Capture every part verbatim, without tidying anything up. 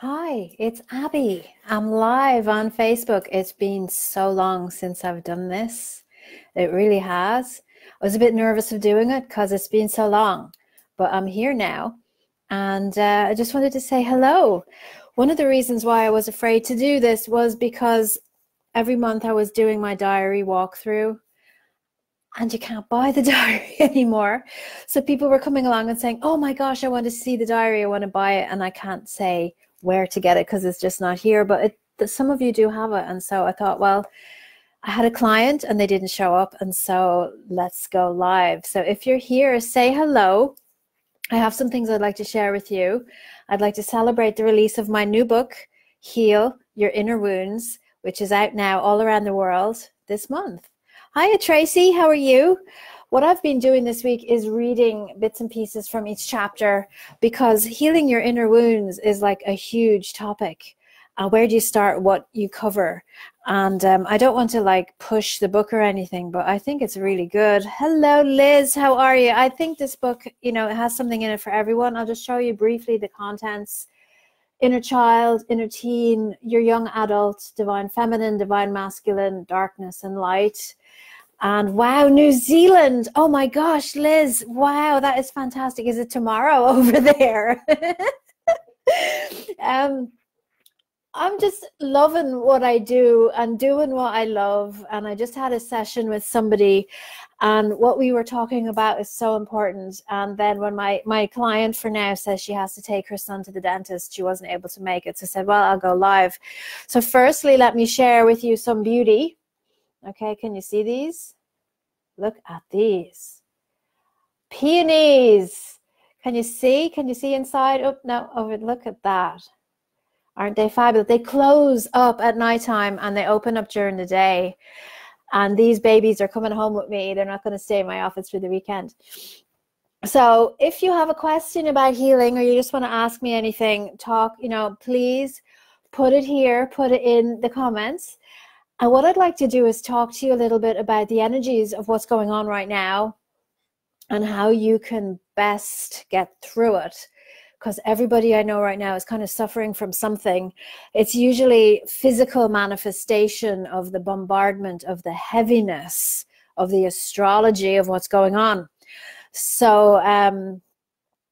Hi, it's Abby. I'm live on Facebook. It's been so long since I've done this. It really has. I was a bit nervous of doing it because it's been so long, but I'm here now. And uh, I just wanted to say hello. One of the reasons why I was afraid to do this was because every month I was doing my diary walkthrough, and you can't buy the diary anymore. So people were coming along and saying, oh my gosh, I want to see the diary. I want to buy it. And I can't say where to get it because it's just not here, but it, some of you do have it. And so I thought, well, I had a client and they didn't show up, and so let's go live. So if you're here, say hello. I have some things I'd like to share with you. I'd like to celebrate the release of my new book, Heal Your Inner Wounds, which is out now all around the world this month. Hiya, Tracy, how are you? What I've been doing this week is reading bits and pieces from each chapter, because healing your inner wounds is like a huge topic. Uh, where do you start? What you cover? And um, I don't want to like push the book or anything, but I think it's really good. Hello, Liz, how are you? I think this book, you know, it has something in it for everyone. I'll just show you briefly the contents. Inner child, inner teen, your young adult, divine feminine, divine masculine, darkness and light. And wow, New Zealand. Oh my gosh, Liz. Wow, that is fantastic. Is it tomorrow over there? um, I'm just loving what I do and doing what I love. And I just had a session with somebody, and what we were talking about is so important. And then when my, my client for now says she has to take her son to the dentist, she wasn't able to make it. So I said, well, I'll go live. So firstly, let me share with you some beauty. Okay, can you see these? Look at these. Peonies. Can you see? Can you see inside? Oh, no, oh, look at that. Aren't they fabulous? They close up at nighttime and they open up during the day. And these babies are coming home with me. They're not going to stay in my office for the weekend. So if you have a question about healing, or you just want to ask me anything, talk, you know, please put it here, put it in the comments. And what I'd like to do is talk to you a little bit about the energies of what's going on right now and how you can best get through it. Because everybody I know right now is kind of suffering from something. It's usually physical manifestation of the bombardment, of the heaviness, of the astrology of what's going on. So, um,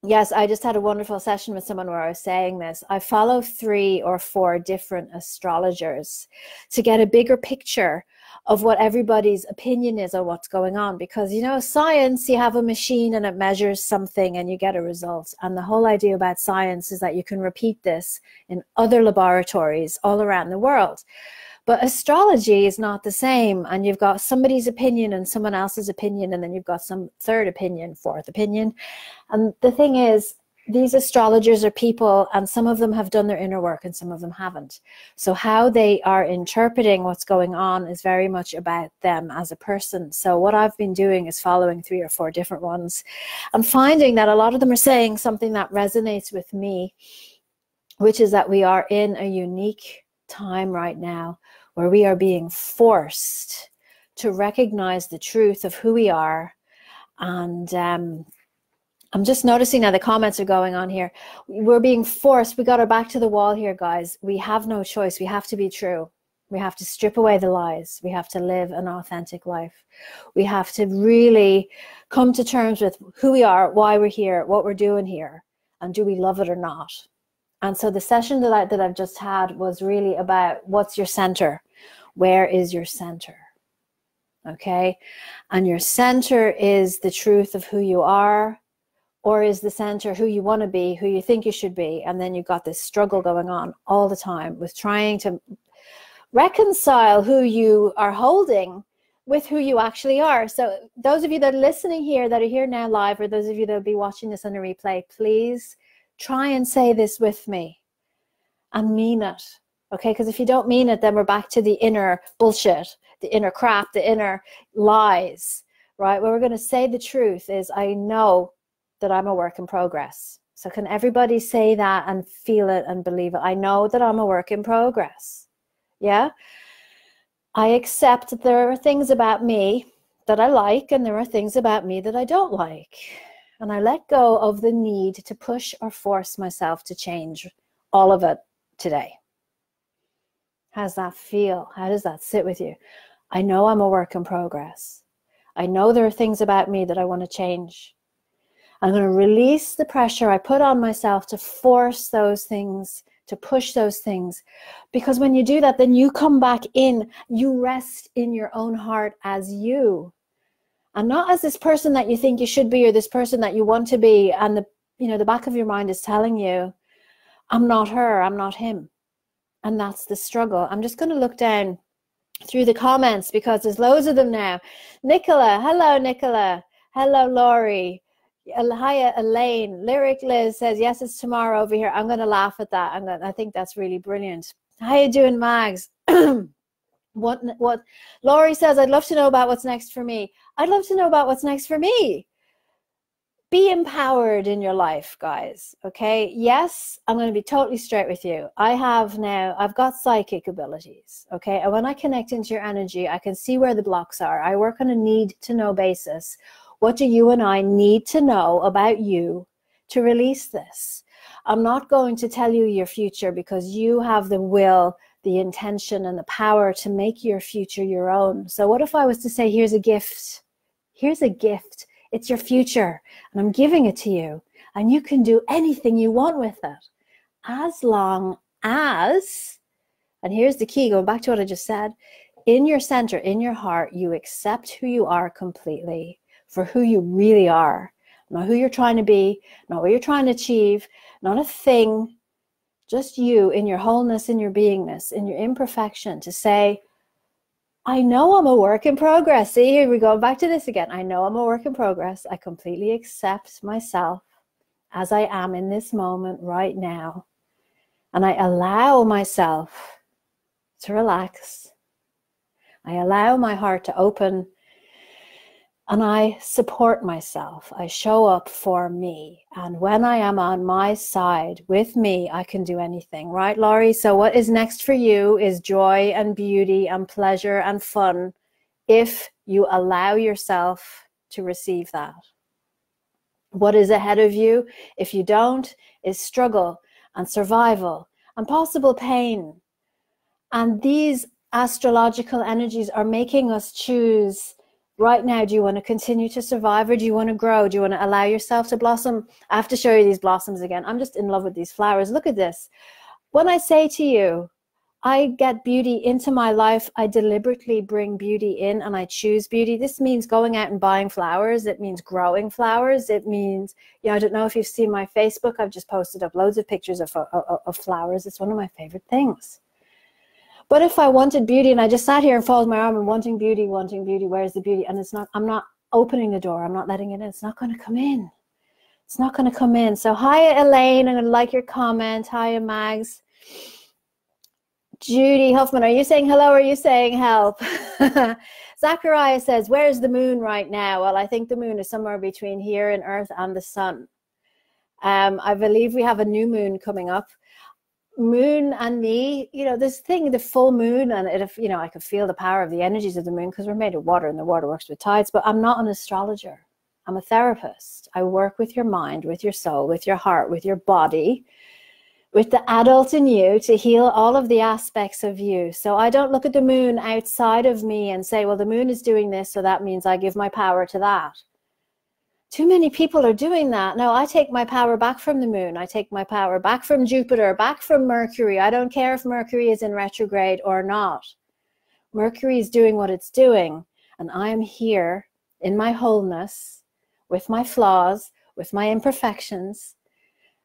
yes, I just had a wonderful session with someone where I was saying this. I follow three or four different astrologers to get a bigger picture of what everybody's opinion is on what's going on. Because, you know, science, you have a machine and it measures something and you get a result. And the whole idea about science is that you can repeat this in other laboratories all around the world. But astrology is not the same, and you've got somebody's opinion and someone else's opinion, and then you've got some third opinion, fourth opinion. And the thing is, these astrologers are people, and some of them have done their inner work and some of them haven't. So how they are interpreting what's going on is very much about them as a person. So what I've been doing is following three or four different ones and finding that a lot of them are saying something that resonates with me, which is that we are in a unique time right now where we are being forced to recognize the truth of who we are. And um, I'm just noticing now the comments are going on here. We're being forced. We got our back to the wall here, guys. We have no choice. We have to be true. We have to strip away the lies. We have to live an authentic life. We have to really come to terms with who we are, why we're here, what we're doing here, and do we love it or not? And so the session that, I, that I've just had was really about what's your center? Where is your center? Okay. And your center is the truth of who you are, or is the center who you want to be, who you think you should be. And then you've got this struggle going on all the time with trying to reconcile who you are holding with who you actually are. So those of you that are listening here, that are here now live, or those of you that will be watching this on a replay, please try and say this with me and mean it, okay? Because if you don't mean it, then we're back to the inner bullshit, the inner crap, the inner lies, right? What we're going to say the truth is, I know that I'm a work in progress. So can everybody say that and feel it and believe it? I know that I'm a work in progress, yeah? I accept that there are things about me that I like, and there are things about me that I don't like. And I let go of the need to push or force myself to change all of it today? How does that feel? How does that sit with you? I know I'm a work in progress. I know there are things about me that I want to change. I'm going to release the pressure I put on myself to force those things, to push those things. Because when you do that, then you come back in, you rest in your own heart as you. And not as this person that you think you should be or this person that you want to be. And the, you know, the back of your mind is telling you, I'm not her, I'm not him. And that's the struggle. I'm just going to look down through the comments because there's loads of them now. Nicola, hello Nicola, hello Laurie, hi Elaine. Lyric Liz says, yes, it's tomorrow over here. I'm going to laugh at that. I'm gonna, I think that's really brilliant. How you doing, Mags? what, what? Laurie says, I'd love to know about what's next for me. I'd love to know about what's next for me. Be empowered in your life, guys, okay? Yes, I'm going to be totally straight with you. I have now, I've got psychic abilities, okay? And when I connect into your energy, I can see where the blocks are. I work on a need-to-know basis. What do you and I need to know about you to release this? I'm not going to tell you your future because you have the will, the intention, and the power to make your future your own. So what if I was to say, here's a gift, here's a gift, it's your future, and I'm giving it to you, and you can do anything you want with it, as long as, and here's the key, going back to what I just said, in your center, in your heart, you accept who you are completely for who you really are, not who you're trying to be, not what you're trying to achieve, not a thing, just you in your wholeness, in your beingness, in your imperfection, to say, I know I'm a work in progress. See, here we go back to this again. I know I'm a work in progress. I completely accept myself as I am in this moment right now. And I allow myself to relax. I allow my heart to open and I support myself. I show up for me. And when I am on my side with me, I can do anything, right, Laurie? So what is next for you is joy and beauty and pleasure and fun if you allow yourself to receive that. What is ahead of you, if you don't, is struggle and survival and possible pain. And these astrological energies are making us choose. Right now, do you want to continue to survive or do you want to grow? Do you want to allow yourself to blossom? I have to show you these blossoms again. I'm just in love with these flowers. Look at this. When I say to you, I get beauty into my life, I deliberately bring beauty in and I choose beauty. This means going out and buying flowers. It means growing flowers. It means, you know, I don't know if you've seen my Facebook. I've just posted up loads of pictures of, of, of flowers. It's one of my favorite things. But if I wanted beauty and I just sat here and folded my arm and wanting beauty, wanting beauty, where's the beauty? And it's not, I'm not opening the door. I'm not letting it in. It's not going to come in. It's not going to come in. So hi, Elaine. I'm going to like your comment. Hi, Mags. Judy Huffman, are you saying hello? Or are you saying help? Zachariah says, where's the moon right now? Well, I think the moon is somewhere between here and Earth and the sun. Um, I believe we have a new moon coming up. Moon and me, you know, this thing, the full moon, and it, you know, I could feel the power of the energies of the moon because we're made of water and the water works with tides, but I'm not an astrologer. I'm a therapist. I work with your mind, with your soul, with your heart, with your body, with the adult in you to heal all of the aspects of you. So I don't look at the moon outside of me and say, well, the moon is doing this, so that means I give my power to that. Too many people are doing that. No, I take my power back from the moon. I take my power back from Jupiter, back from Mercury. I don't care if Mercury is in retrograde or not. Mercury is doing what it's doing. And I am here in my wholeness, with my flaws, with my imperfections,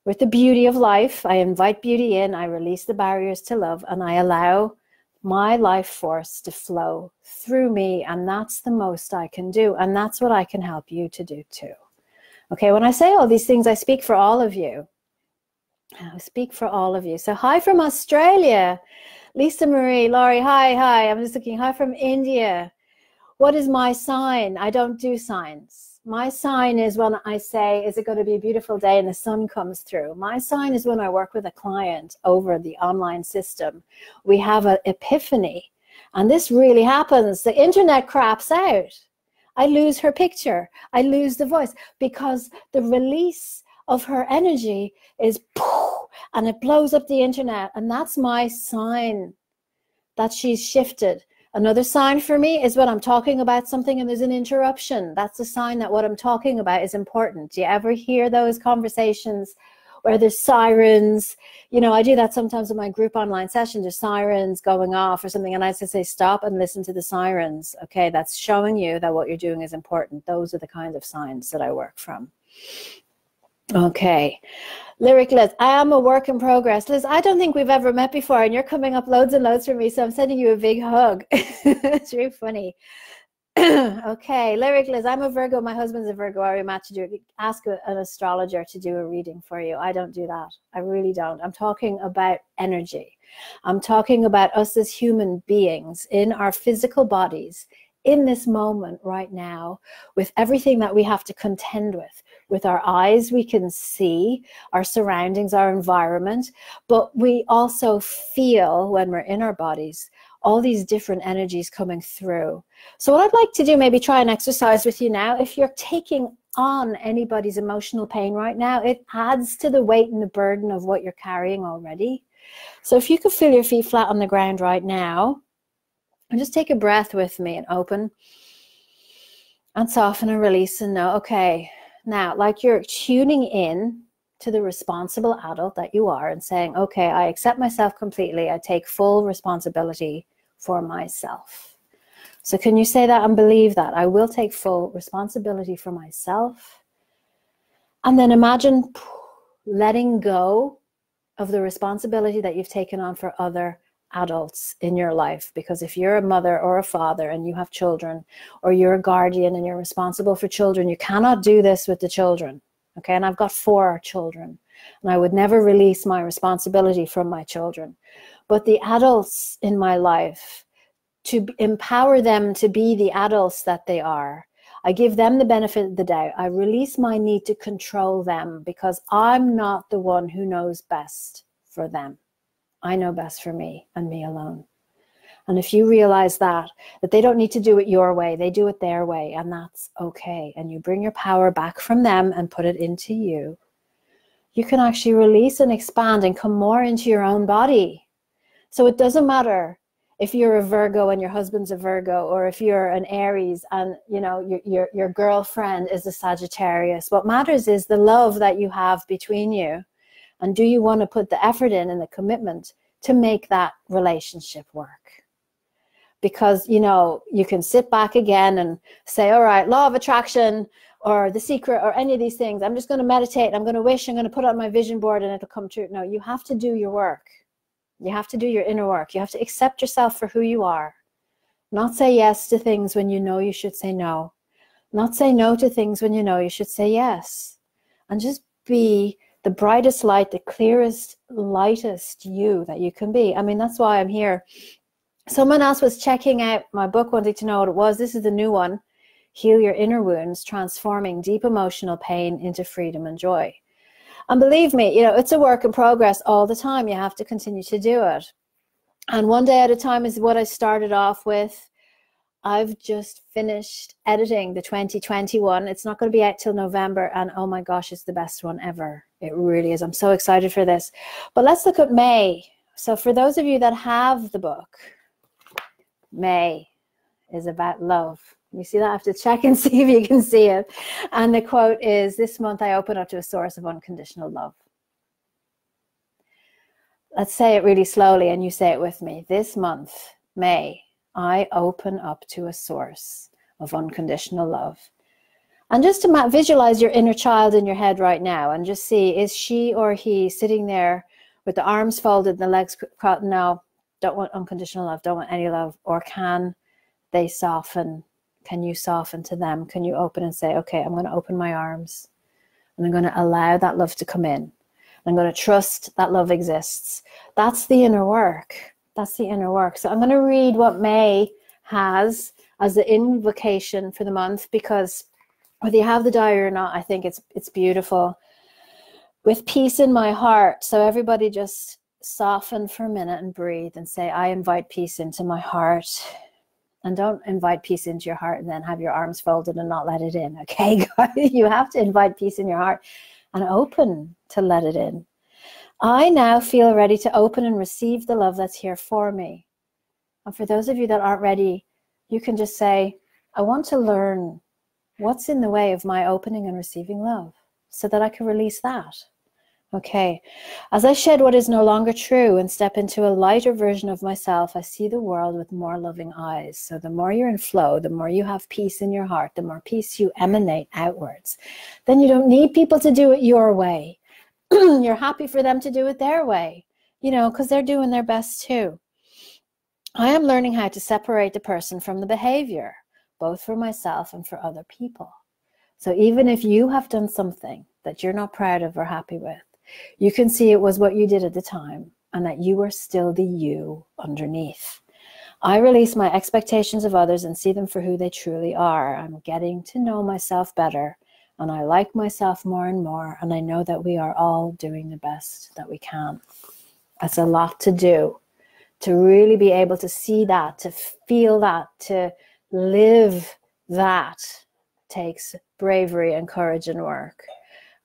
with the beauty of life. I invite beauty in. I release the barriers to love and I allow my life force to flow through me, and that's the most I can do, and that's what I can help you to do too. Okay, when I say all these things, I speak for all of you. I speak for all of you. So hi from Australia, Lisa Marie, Laurie, hi, hi, I'm just looking, hi from India. What is my sign? I don't do signs. My sign is when I say, is it going to be a beautiful day and the sun comes through. My sign is when I work with a client over the online system. We have an epiphany. And this really happens. The internet craps out. I lose her picture. I lose the voice because the release of her energy is poof, and it blows up the internet. And that's my sign that she's shifted. Another sign for me is when I'm talking about something and there's an interruption. That's a sign that what I'm talking about is important. Do you ever hear those conversations where there's sirens? You know, I do that sometimes in my group online session. There's sirens going off or something, and I just say stop and listen to the sirens. Okay, that's showing you that what you're doing is important. Those are the kinds of signs that I work from. Okay. Lyric Liz, I am a work in progress. Liz, I don't think we've ever met before, and you're coming up loads and loads for me, so I'm sending you a big hug. It's really funny. Okay. Lyric Liz, I'm a Virgo. My husband's a Virgo. I rematch to do, ask an astrologer to do a reading for you. I don't do that. I really don't. I'm talking about energy. I'm talking about us as human beings in our physical bodies, in this moment right now, with everything that we have to contend with. With our eyes, we can see our surroundings, our environment, but we also feel, when we're in our bodies, all these different energies coming through. So what I'd like to do, maybe try an exercise with you now. If you're taking on anybody's emotional pain right now, it adds to the weight and the burden of what you're carrying already. So if you could feel your feet flat on the ground right now, and just take a breath with me and open and soften and release and know, okay, now, like you're tuning in to the responsible adult that you are and saying, okay, I accept myself completely. I take full responsibility for myself. So can you say that and believe that? I will take full responsibility for myself. And then imagine letting go of the responsibility that you've taken on for other adults in your life, because if you're a mother or a father and you have children, or you're a guardian and you're responsible for children, you cannot do this with the children. Okay, and I've got four children, and I would never release my responsibility from my children. But the adults in my life, to empower them to be the adults that they are, I give them the benefit of the doubt. I release my need to control them, because I'm not the one who knows best for them. I know best for me and me alone. And if you realize that, that they don't need to do it your way, they do it their way, and that's okay. And you bring your power back from them and put it into you, you can actually release and expand and come more into your own body. So it doesn't matter if you're a Virgo and your husband's a Virgo, or if you're an Aries and, you know, your, your, your girlfriend is a Sagittarius. What matters is the love that you have between you. And do you want to put the effort in and the commitment to make that relationship work? Because, you know, you can sit back again and say, all right, law of attraction or the secret or any of these things. I'm just going to meditate. I'm going to wish. I'm going to put on my vision board and it'll come true. No, you have to do your work. You have to do your inner work. You have to accept yourself for who you are. Not say yes to things when you know you should say no. Not say no to things when you know you should say yes. And just be the brightest light, the clearest, lightest you that you can be. I mean, that's why I'm here. Someone else was checking out my book, wanting to know what it was. This is the new one, Heal Your Inner Wounds, Transforming Deep Emotional Pain into Freedom and Joy. And believe me, you know, it's a work in progress all the time. You have to continue to do it. And One Day at a Time is what I started off with. I've just finished editing the twenty twenty-one. It's not going to be out till November, and oh my gosh, it's the best one ever. It really is. I'm so excited for this. But let's look at May. So for those of you that have the book, May is about love. You see that? I have to check and see if you can see it. And the quote is, this month I open up to a source of unconditional love. Let's say it really slowly and you say it with me. This month, May, I open up to a source of unconditional love. And just to visualize your inner child in your head right now and just see, is she or he sitting there with the arms folded and the legs crossed? No, don't want unconditional love, don't want any love. Or can they soften? Can you soften to them? Can you open and say, okay, I'm going to open my arms and I'm going to allow that love to come in. I'm going to trust that love exists. That's the inner work. That's the inner work. So I'm going to read what May has as the invocation for the month, because whether you have the diary or not, I think it's it's beautiful. With peace in my heart. So everybody just soften for a minute and breathe and say, I invite peace into my heart. And don't invite peace into your heart and then have your arms folded and not let it in. Okay, guys, you have to invite peace in your heart and open to let it in. I now feel ready to open and receive the love that's here for me. And for those of you that aren't ready, you can just say, I want to learn what's in the way of my opening and receiving love so that I can release that. Okay, as I shed what is no longer true and step into a lighter version of myself, I see the world with more loving eyes. So the more you're in flow, the more you have peace in your heart, the more peace you emanate outwards. Then you don't need people to do it your way. You're happy for them to do it their way, you know, because they're doing their best too. I am learning how to separate the person from the behavior, both for myself and for other people. So even if you have done something that you're not proud of or happy with, you can see it was what you did at the time and that you are still the you underneath. I release my expectations of others and see them for who they truly are. I'm getting to know myself better and I like myself more and more, and I know that we are all doing the best that we can. That's a lot to do, to really be able to see that, to feel that, to live that takes bravery and courage and work.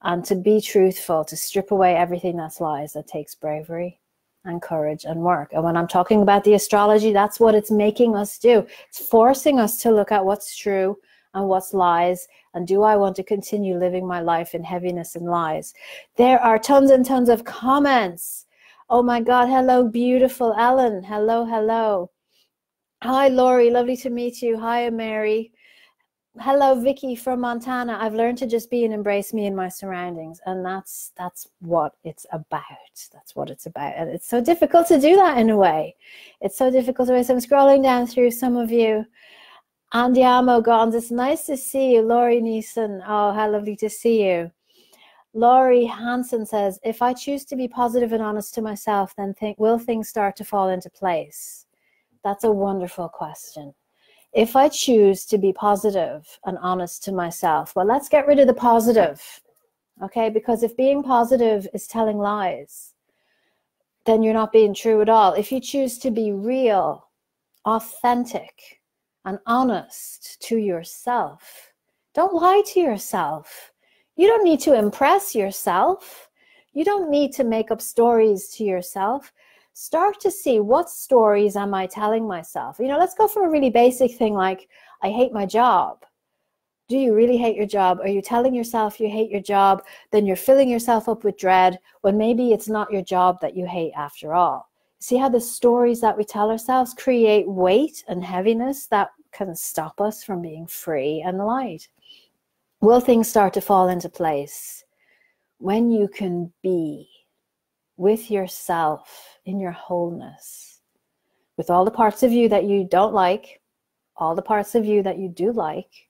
And to be truthful, to strip away everything that's lies, that takes bravery and courage and work. And when I'm talking about the astrology, that's what it's making us do. It's forcing us to look at what's true and what's lies. And do I want to continue living my life in heaviness and lies? There are tons and tons of comments. Oh my God, hello, beautiful Ellen. Hello, hello. Hi, Lori, lovely to meet you. Hi, Mary. Hello, Vicky from Montana. I've learned to just be and embrace me and my surroundings. And that's that's what it's about. That's what it's about. And it's so difficult to do that in a way. It's so difficult to do. So I'm scrolling down through some of you. Andiamo Gons, it's nice to see you. Laurie Neeson, oh, how lovely to see you. Laurie Hansen says, if I choose to be positive and honest to myself, then think, will things start to fall into place? That's a wonderful question. If I choose to be positive and honest to myself, well, let's get rid of the positive, okay? Because if being positive is telling lies, then you're not being true at all. If you choose to be real, authentic, and honest to yourself, don't lie to yourself. You don't need to impress yourself. You don't need to make up stories to yourself. Start to see, what stories am I telling myself? You know, let's go for a really basic thing like, I hate my job. Do you really hate your job? Are you telling yourself you hate your job? Then you're filling yourself up with dread when maybe it's not your job that you hate after all. See how the stories that we tell ourselves create weight and heaviness that can stop us from being free and light. Will things start to fall into place when you can be with yourself in your wholeness, with all the parts of you that you don't like, all the parts of you that you do like,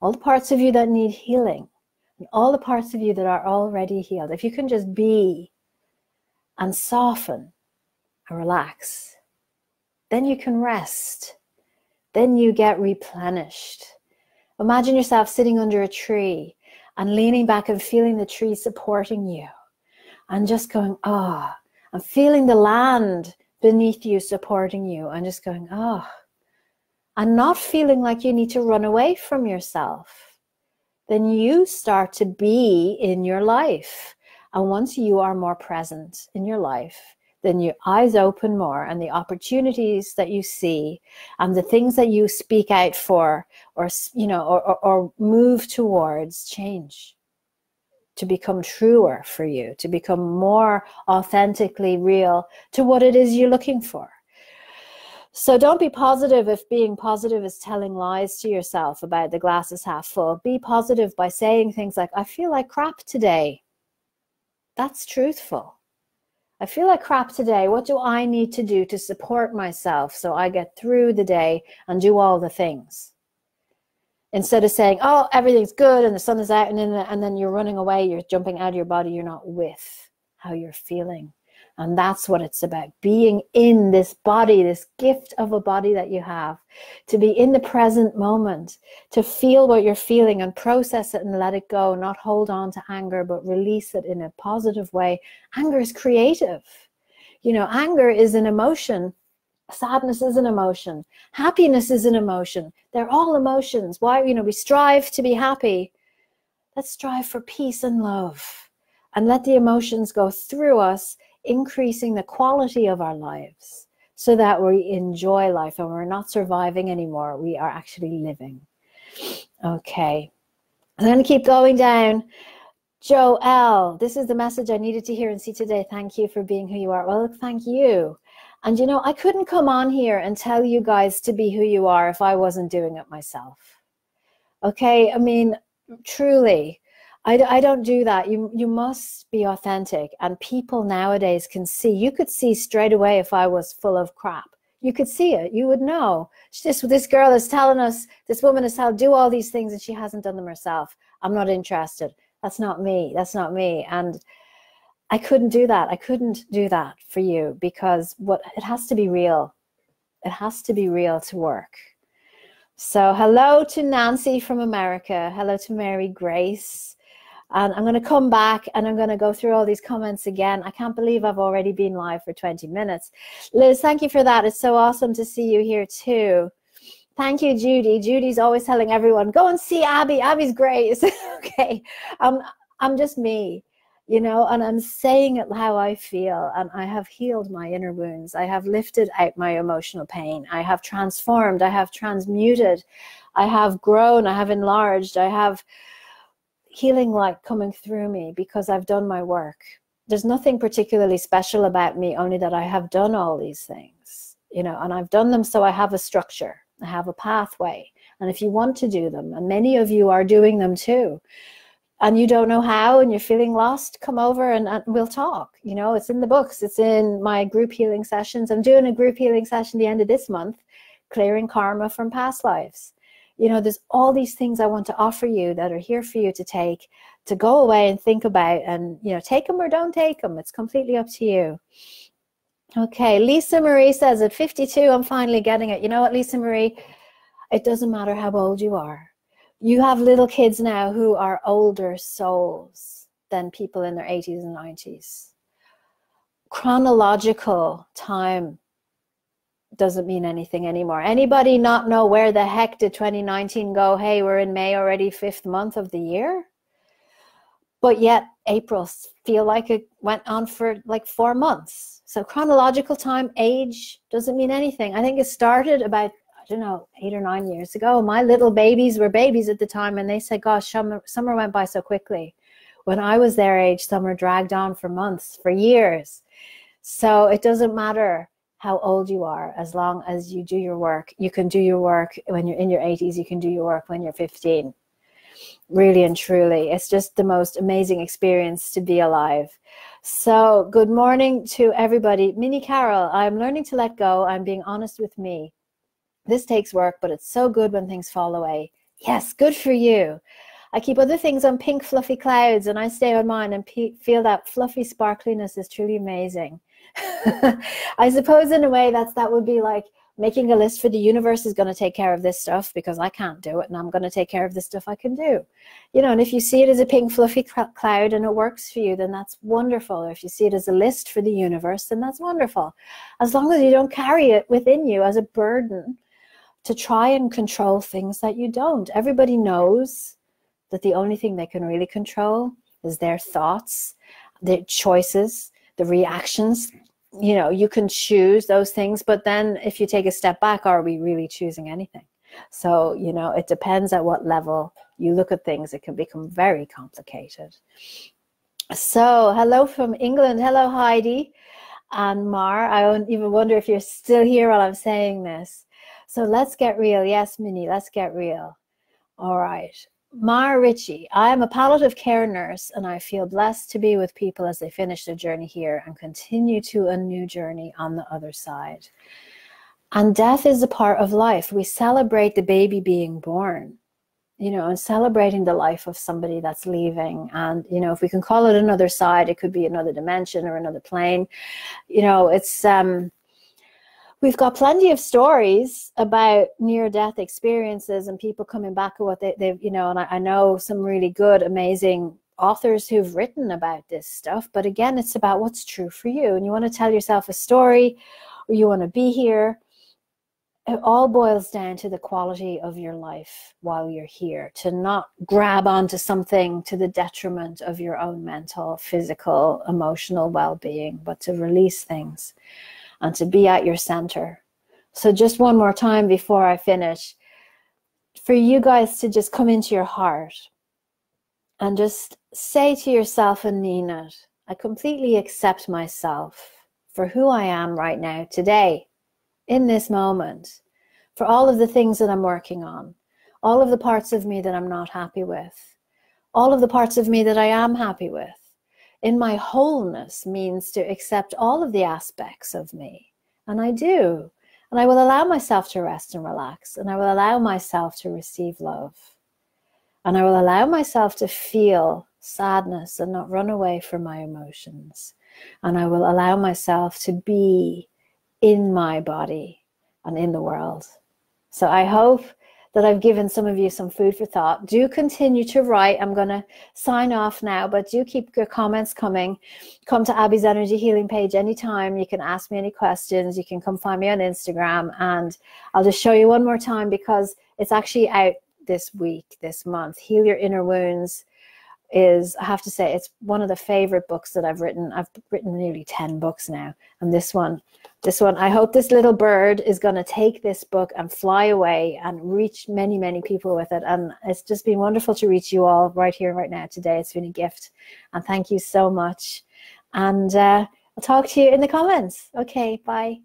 all the parts of you that need healing, and all the parts of you that are already healed. If you can just be and soften and relax, then you can rest, then you get replenished. Imagine yourself sitting under a tree and leaning back and feeling the tree supporting you. And just going, ah, oh, and feeling the land beneath you supporting you, and just going, ah, oh, and not feeling like you need to run away from yourself. Then you start to be in your life. And once you are more present in your life, then your eyes open more, and the opportunities that you see and the things that you speak out for, or, you know, or, or, or move towards change. To become truer for you, to become more authentically real to what it is you're looking for. So don't be positive if being positive is telling lies to yourself about the glass is half full. Be positive by saying things like, I feel like crap today. That's truthful. I feel like crap today. What do I need to do to support myself so I get through the day and do all the things? Instead of saying, oh, everything's good and the sun is out, and then, and then you're running away, you're jumping out of your body, you're not with how you're feeling. And that's what it's about, being in this body, this gift of a body that you have, to be in the present moment, to feel what you're feeling and process it and let it go, not hold on to anger, but release it in a positive way. Anger is creative. You know, anger is an emotion. Sadness is an emotion. Happiness is an emotion. They're all emotions. Why, you know, we strive to be happy. Let's strive for peace and love. and let the emotions go through us, increasing the quality of our lives so that we enjoy life and we're not surviving anymore. We are actually living. Okay, I'm going to keep going down. Joelle, this is the message I needed to hear and see today. Thank you for being who you are. Well, thank you. And you know, I couldn't come on here and tell you guys to be who you are if I wasn't doing it myself. Okay, I mean, truly, I, I don't do that. You, you must be authentic. And people nowadays can see. You could see straight away if I was full of crap. You could see it. You would know. This, this girl is telling us, this woman is telling, do all these things and she hasn't done them herself. I'm not interested. That's not me. That's not me. And I couldn't do that. I couldn't do that for you because what it has to be real. It has to be real to work. So hello to Nancy from America. Hello to Mary Grace. And I'm going to come back and I'm going to go through all these comments again. I can't believe I've already been live for twenty minutes. Liz, thank you for that. It's so awesome to see you here too. Thank you, Judy. Judy's always telling everyone, go and see Abby. Abby's great. Okay. Um, I'm just me, you know, and I'm saying it how I feel. And I have healed my inner wounds. I have lifted out my emotional pain. I have transformed. I have transmuted. I have grown. I have enlarged. I have healing light coming through me because I've done my work. There's nothing particularly special about me, only that I have done all these things, you know, and I've done them so I have a structure. I have a pathway, and if you want to do them, and many of you are doing them too, and you don't know how and you're feeling lost, come over and, and we'll talk. You know, it's in the books, it's in my group healing sessions. I'm doing a group healing session the end of this month, clearing karma from past lives. You know, there's all these things I want to offer you that are here for you to take, to go away and think about, and you know, take them or don't take them. It's completely up to you. Okay, Lisa Marie says, at fifty-two, I'm finally getting it. You know what, Lisa Marie? It doesn't matter how old you are. You have little kids now who are older souls than people in their eighties and nineties. Chronological time doesn't mean anything anymore. Anybody not know where the heck did twenty nineteen go? Hey, we're in May already, fifth month of the year. But yet April feel like it went on for like four months. So chronological time, age doesn't mean anything. I think it started about, I don't know, eight or nine years ago. My little babies were babies at the time, and they said, gosh, summer, summer went by so quickly. When I was their age, summer dragged on for months, for years. So it doesn't matter how old you are, as long as you do your work. You can do your work when you're in your eighties. You can do your work when you're fifteen. Really and truly, it's just the most amazing experience to be alive. So good morning to everybody. Minnie Carroll, I'm learning to let go. I'm being honest with me. This takes work, but it's so good when things fall away. Yes, good for you. I keep other things on pink fluffy clouds and I stay on mine and pe feel that fluffy sparkliness is truly amazing. I suppose in a way that's that would be like making a list for the universe is going to take care of this stuff because I can't do it, and I'm going to take care of the stuff I can do. You know, and if you see it as a pink fluffy cloud and it works for you, then that's wonderful. Or if you see it as a list for the universe, then that's wonderful. As long as you don't carry it within you as a burden to try and control things that you don't. Everybody knows that the only thing they can really control is their thoughts, their choices, the reactions. You know, you can choose those things, but then if you take a step back, are we really choosing anything? So, you know, it depends at what level you look at things. It can become very complicated. So hello from England. Hello, Heidi and Mar. I don't even wonder if you're still here while I'm saying this. So let's get real. Yes, Minnie, let's get real. All right. Mar Ritchie, I am a palliative care nurse and I feel blessed to be with people as they finish their journey here and continue to a new journey on the other side. And death is a part of life. We celebrate the baby being born, you know, and celebrating the life of somebody that's leaving. And, you know, if we can call it another side, it could be another dimension or another plane. You know, it's, um, we've got plenty of stories about near-death experiences and people coming back at what they, they've, you know, and I, I know some really good, amazing authors who've written about this stuff. But again, it's about what's true for you. And you want to tell yourself a story, or you want to be here. it all boils down to the quality of your life while you're here, to not grab onto something to the detriment of your own mental, physical, emotional well-being, but to release things and to be at your center. So just one more time before I finish, for you guys to just come into your heart and just say to yourself and mean it, I completely accept myself for who I am right now, today, in this moment, for all of the things that I'm working on, all of the parts of me that I'm not happy with, all of the parts of me that I am happy with. In my wholeness means to accept all of the aspects of me, and I do. And I will allow myself to rest and relax, and I will allow myself to receive love. And I will allow myself to feel sadness and not run away from my emotions. And I will allow myself to be in my body and in the world. So I hope that I've given some of you some food for thought. Do continue to write. I'm going to sign off now, but do keep your comments coming. Come to Abby's Energy Healing page anytime. You can ask me any questions. You can come find me on Instagram, and I'll just show you one more time because it's actually out this week, this month. Heal Your Inner Wounds is, I have to say, it's one of the favorite books that I've written. I've written nearly ten books now, and this one this one I hope this little bird is going to take this book and fly away and reach many many people with it. And it's just been wonderful to reach you all right here, right now, today. It's been a gift, and thank you so much, and uh, I'll talk to you in the comments. Okay, bye.